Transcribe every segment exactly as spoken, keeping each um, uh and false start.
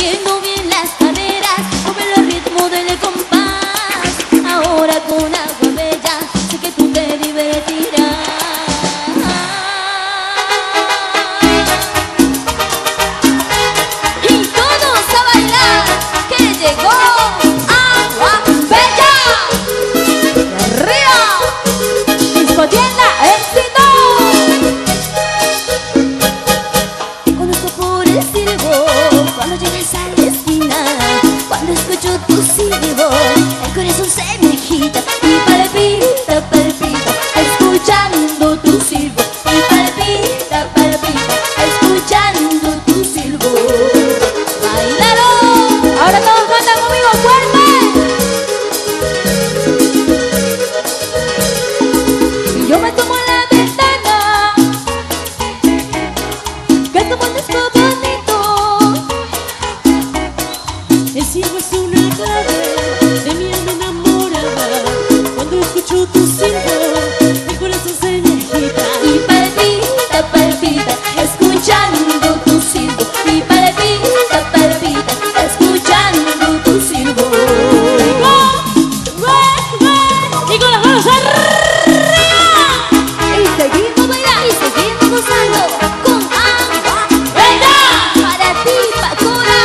moviendo bien las caderas, muévelo al ritmo del compás. Ahora con agua bella, sé que tú te divertirás. Y todos a bailar, que llegó Agua Bella. ¡Arriba! ¡Disco llena, éxito! Conozco por el silbo, cuando llegues a la esquina, cuando escucho tu silbo, el corazón se me agita y palpita, palpita, escuchando tu silbo, y palpita, palpita, escuchando tu silbo. ¡Bailalo! Ahora todos cantan conmigo fuerte. Y yo me tomo la ventana, canto con disco bonito. El silbo es una clave de mi alma enamorada. Cuando escucho tu silbo, mi corazón se me agita y palpita, palpita, escuchando tu silbo, y palpita, palpita, escuchando tu silbo. Y con las manos arriba, y seguimos bailando, y seguimos gozando con Agua Bella. Para ti, Pacora.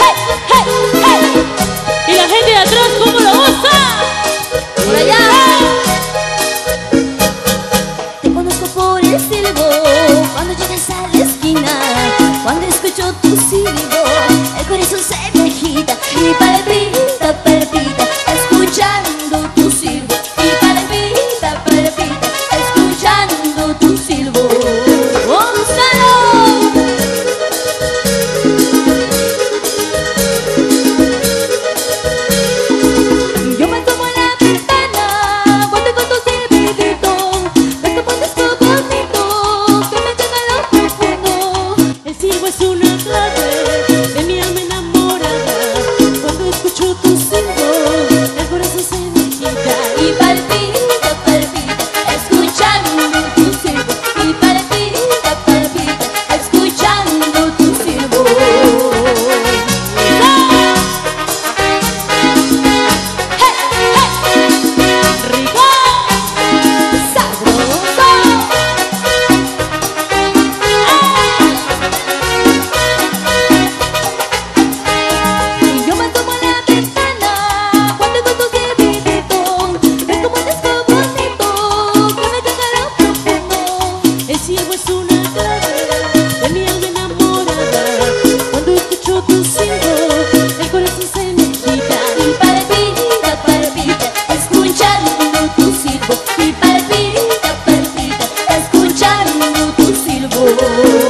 Hey, hey, hey. Y la gente de atrás, ¿cómo lo goza? Por allá. Te conozco por el silbo, cuando llegas a la esquina, cuando escucho tu silbo, el corazón se me agita y palpita, palpita, escuchando tu silbo, y palpita, palpita, escuchando tu silbo. ¡Gonzalo! Y yo me tomo la ventana, cuando encuentro tu silbidito, me tomo un disco bonito, que me llena a lo profundo. El silbo es una clave de mi alma enamorada. Cuando escucho tu silbo, el corazón se me agita y palpita, palpita, escuchando tu silbo, y palpita, palpita, escuchando tu silbo. Rico, sabroso. Y yo me tomo la ventana, cuando encuentro tu silbidito, me tomo un disco bonito, que me llega a lo profundo. El silbo es una clave de mi alma enamorada. Cuando escucho tu silbo, el corazón se me agita y palpita, palpita, escuchando tu silbo, y palpita, palpita, escuchando tu silbo.